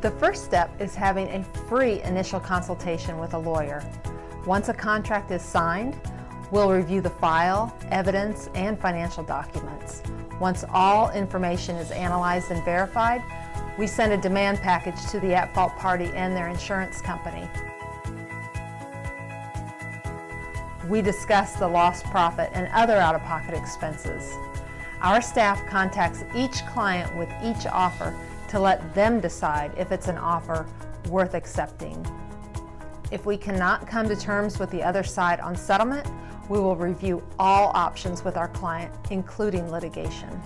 The first step is having a free initial consultation with a lawyer. Once a contract is signed, we'll review the file, evidence, and financial documents. Once all information is analyzed and verified, we send a demand package to the at-fault party and their insurance company. We discuss the lost profit and other out-of-pocket expenses. Our staff contacts each client with each offer to let them decide if it's an offer worth accepting. If we cannot come to terms with the other side on settlement, we will review all options with our client, including litigation.